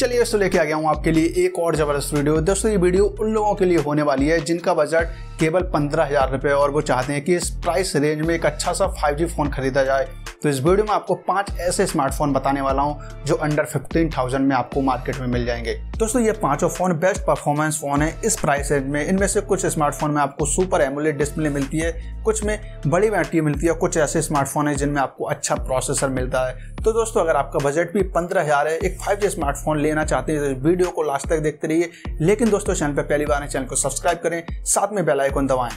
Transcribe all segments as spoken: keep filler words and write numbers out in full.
चलिए दोस्तों लेके आ गया हूँ आपके लिए एक और जबरदस्त वीडियो। दोस्तों ये वीडियो उन लोगों के लिए होने वाली है जिनका बजट केवल पंद्रह हजार रुपये और वो चाहते हैं कि इस प्राइस रेंज में एक अच्छा सा फाइव जी फोन खरीदा जाए। तो इस वीडियो में आपको पांच ऐसे स्मार्टफोन बताने वाला हूं जो अंडर पंद्रह हज़ार में आपको मार्केट में मिल जाएंगे। दोस्तों ये पांचों फोन बेस्ट परफॉर्मेंस फोन है इस प्राइस रेंज में। इनमें से कुछ स्मार्टफोन में आपको सुपर एमोलेड डिस्प्ले मिलती है, कुछ में बड़ी बैटरी मिलती है, कुछ ऐसे स्मार्टफोन है जिनमें आपको अच्छा प्रोसेसर मिलता है। तो दोस्तों अगर आपका बजट भी पंद्रह हजार है, एक फाइव जी स्मार्टफोन लेना चाहते हैं तो इस वीडियो को लास्ट तक देखते रहिए। लेकिन दोस्तों चैनल पर पहली बार है, चैनल को सब्सक्राइब करें, साथ में बेल आइकन दबाएं।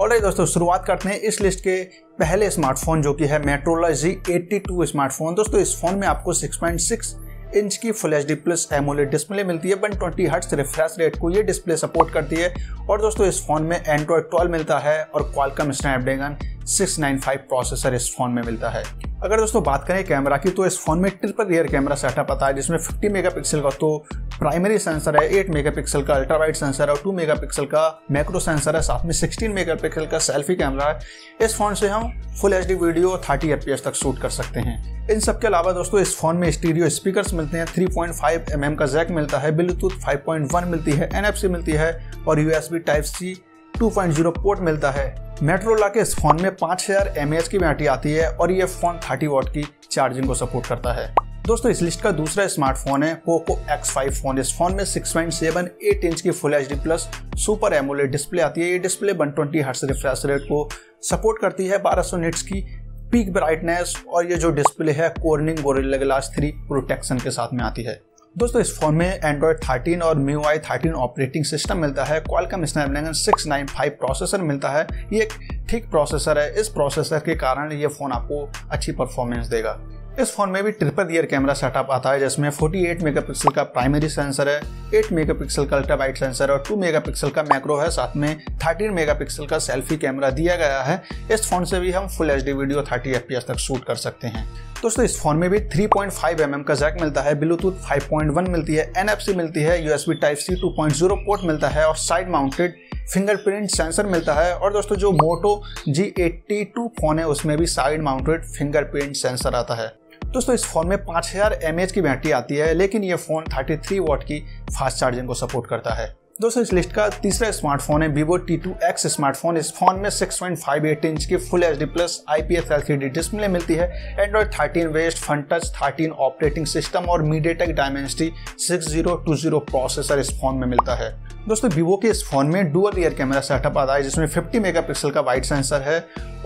और दोस्तों शुरुआत करते हैं इस लिस्ट के पहले स्मार्टफोन जो कि है Motorola G eighty two smartphone. दोस्तों इस फोन में आपको सिक्स पॉइंट सिक्स इंच की full H D plus AMOLED display मिलती है। One twenty hertz refresh rate को ये डिस्प्ले सपोर्ट करती है। और दोस्तों इस फोन में एंड्रॉयड ट्वेल्व मिलता है और Qualcomm Snapdragon six nine five processor इस फोन में मिलता है। अगर दोस्तों बात करें कैमरा की तो इस फोन में ट्रिपल रियर कैमरा सेटअप आता है जिसमें फिफ्टी मेगापिक्सल का तो प्राइमरी सेंसर है, एट मेगापिक्सल का अल्ट्रा वाइड सेंसर है और टू मेगापिक्सल का मैक्रो सेंसर है। साथ में सिक्सटीन मेगापिक्सल का सेल्फी कैमरा है। इस फोन से हम full HD video thirty FPS तक शूट कर सकते हैं। इन सब के अलावा दोस्तों इस फोन में स्टीरियो स्पीकर्स मिलते हैं, थ्री पॉइंट फाइव एमएम का जैक मिलता है, ब्लूटूथ फाइव पॉइंट वन मिलती है, एनएफसी मिलती है और USB type C two point zero port मिलता है। Motorola के इस फोन में पाँच हज़ार एमएएच की बैटरी आती है और ये फोन थर्टी वॉट की चार्जिंग को सपोर्ट करता है। दोस्तों इस लिस्ट का दूसरा स्मार्टफोन है पोको एक्स फाइव फोन। इस फोन में six point seven eight inch की full HD plus super AMOLED display आती है। ये display one twenty hertz refresh rate को सपोर्ट करती है, बारह सौ निट्स की पीक ब्राइटनेस और ये जो डिस्प्ले है Corning Gorilla Glass three protection के साथ में आती है। दोस्तों इस फोन में एंड्रॉयड थर्टीन और M I U I thirteen operating system मिलता है। Qualcomm Snapdragon six nine five processor मिलता है। ये एक ठीक प्रोसेसर है, इस प्रोसेसर के कारण ये फ़ोन आपको अच्छी परफॉर्मेंस देगा। इस फोन में भी ट्रिपल रियर कैमरा सेटअप आता है जिसमें फोर्टी एट मेगापिक्सल का प्राइमरी सेंसर है, एट मेगापिक्सल का अल्ट्रा वाइड सेंसर और टू मेगापिक्सल का मैक्रो है। साथ में थर्टीन मेगापिक्सल का सेल्फी कैमरा दिया गया है। इस फोन से भी हम full HD video thirty FPS तक शूट कर सकते हैं। दोस्तों इस फोन में भी थ्री पॉइंट फाइव एमएम का जैक मिलता है, ब्लूटूथ फाइव पॉइंट वन मिलती है, एनएफसी मिलती है, USB type C two point zero port मिलता है और साइड माउंटेड फिंगरप्रिंट सेंसर मिलता है। और दोस्तों जो Moto G eighty two phone है उसमें भी साइड माउंटेड फिंगरप्रिंट सेंसर आता है। दोस्तों इस फोन में पाँच हज़ार एमएएच की बैटरी आती है लेकिन ये फोन थर्टी थ्री वॉट की फास्ट चार्जिंग को सपोर्ट करता है। दोस्तों इस लिस्ट का तीसरा स्मार्टफोन है Vivo T two X smartphone. इस फोन में six point five eight inch की full HD plus IPS LCD display मिलती है। Android thirteen based Funtouch thirteen operating system और MediaTek Dimensity six zero two zero processor इस phone में मिलता है। दोस्तों Vivo के इस फोन में डुअल रियर कैमरा सेटअप आता है जिसमें फिफ्टी मेगापिक्सल का वाइड सेंसर है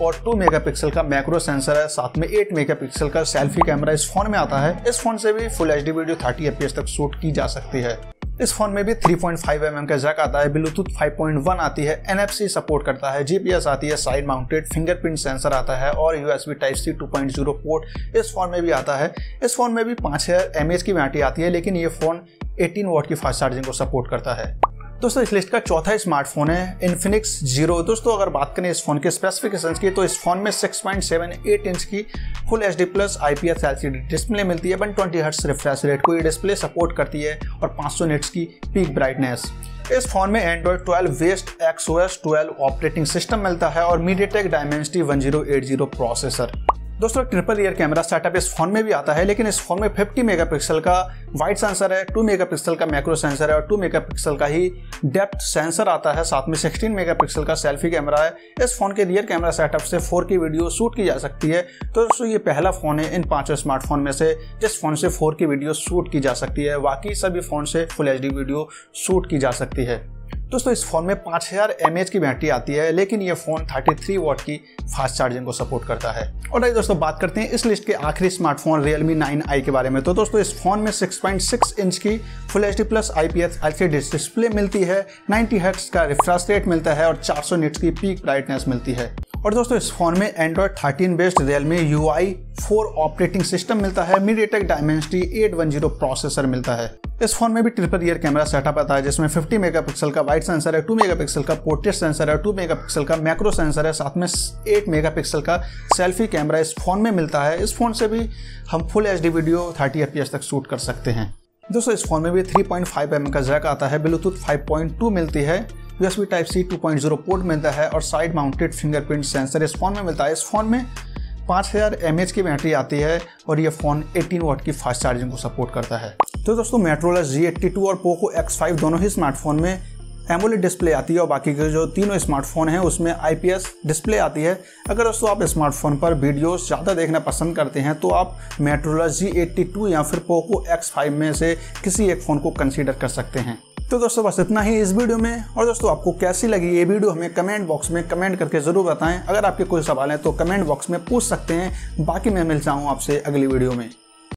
और टू मेगापिक्सल का मैक्रो सेंसर है। साथ में एट मेगापिक्सल का सेल्फी कैमरा इस फोन में आता है। इस फोन से भी full HD video thirty FPS तक शूट की जा सकती है। इस फोन में भी थ्री पॉइंट फाइव एमएम का जैक आता है, ब्लूटूथ फाइव पॉइंट वन आती है, एनएफसी सपोर्ट करता है, जीपीएस आती है, साइड माउंटेड फिंगरप्रिंट सेंसर आता है और USB type C two point zero port इस फोन में भी आता है। इस फोन में भी पाँच हज़ार एमएएच की बैटरी आती है लेकिन ये फोन एटीन वॉट की फास्ट चार्जिंग को सपोर्ट करता है। दोस्तों इस लिस्ट का चौथा स्मार्टफोन है Infinix Zero। दोस्तों अगर बात करें इस फोन के स्पेसिफिकेशंस की तो इस फोन में six point seven eight inch की full HD plus IPS LCD display मिलती है। One twenty hertz refresh rate को ये डिस्प्ले सपोर्ट करती है और पाँच सौ निट्स की पीक ब्राइटनेस। इस फोन में Android twelve based XOS twelve operating system मिलता है और MediaTek Dimensity one zero eight zero processor. दोस्तों ट्रिपल रियर कैमरा सेटअप इस फोन में भी आता है लेकिन इस फोन में फिफ्टी मेगापिक्सल का वाइड सेंसर है, टू मेगापिक्सल का मैक्रो सेंसर है और टू मेगापिक्सल का ही डेप्थ सेंसर आता है। साथ में सिक्सटीन मेगापिक्सल का सेल्फी कैमरा है। इस फोन के रियर कैमरा सेटअप से फोर के वीडियो शूट की जा सकती है। तो दोस्तों ये पहला फोन है इन पाँचों स्मार्टफोन में से जिस फोन से फोर के वीडियो शूट की जा सकती है। बाकी सभी फोन से फुल एचडी वीडियो शूट की जा सकती है। दोस्तों इस फोन में पाँच हज़ार एमएएच की बैटरी आती है लेकिन ये फोन थर्टी थ्री वॉट की फास्ट चार्जिंग को सपोर्ट करता है। और आइए दोस्तों बात करते हैं इस लिस्ट के आखिरी स्मार्टफोन Realme नाइन आई के बारे में। तो दोस्तों इस फोन में सिक्स पॉइंट सिक्स इंच की full HD plus IPS LCD display मिलती है, नाइंटी हर्ट्ज का रिफ्रेश रेट मिलता है और चार सौ निट्स की पीक ब्राइटनेस मिलती है। और दोस्तों इस फोन में Android thirteen based Realme U I four operating system मिलता है, MediaTek Dimensity eight ten processor मिलता है। इस फोन में भी ट्रिपल रियर कैमरा सेटअप आता है जिसमें फिफ्टी मेगापिक्सल का वाइड सेंसर है, टू मेगापिक्सल का पोर्ट्रेट सेंसर है, टू मेगापिक्सल का मैक्रो सेंसर है। साथ में एट मेगापिक्सल का सेल्फी कैमरा इस फोन में मिलता है। इस फोन से भी हम full HD video thirty FPS तक शूट कर सकते हैं। दोस्तों इस फोन में भी थ्री पॉइंट फाइव एमएम का जैक आता है, ब्लूटूथ फाइव पॉइंट टू मिलती है, USB type C two point zero port मिलता है और साइड माउंटेड फिंगरप्रिंट सेंसर इस फोन में मिलता है। इस फोन में पाँच हज़ार एम एच की बैटरी आती है और ये फ़ोन अठारह वाट की फास्ट चार्जिंग को सपोर्ट करता है। तो दोस्तों मोटोरोला जी एटी टू और पोको एक्स फाइव दोनों ही स्मार्टफोन में एमोलेड डिस्प्ले आती है और बाकी के जो तीनों स्मार्टफोन हैं उसमें आईपीएस डिस्प्ले आती है। अगर दोस्तों आप स्मार्टफोन पर वीडियोस ज़्यादा देखना पसंद करते हैं तो आप मोटोरोला जी एटी टू या फिर पोको एक्स फाइव में से किसी एक फ़ोन को कंसीडर कर सकते हैं। तो दोस्तों बस इतना ही इस वीडियो में। और दोस्तों आपको कैसी लगी ये वीडियो हमें कमेंट बॉक्स में कमेंट करके ज़रूर बताएं। अगर आपके कोई सवाल हैं तो कमेंट बॉक्स में पूछ सकते हैं। बाकी मैं मिल जाऊँ आपसे अगली वीडियो में।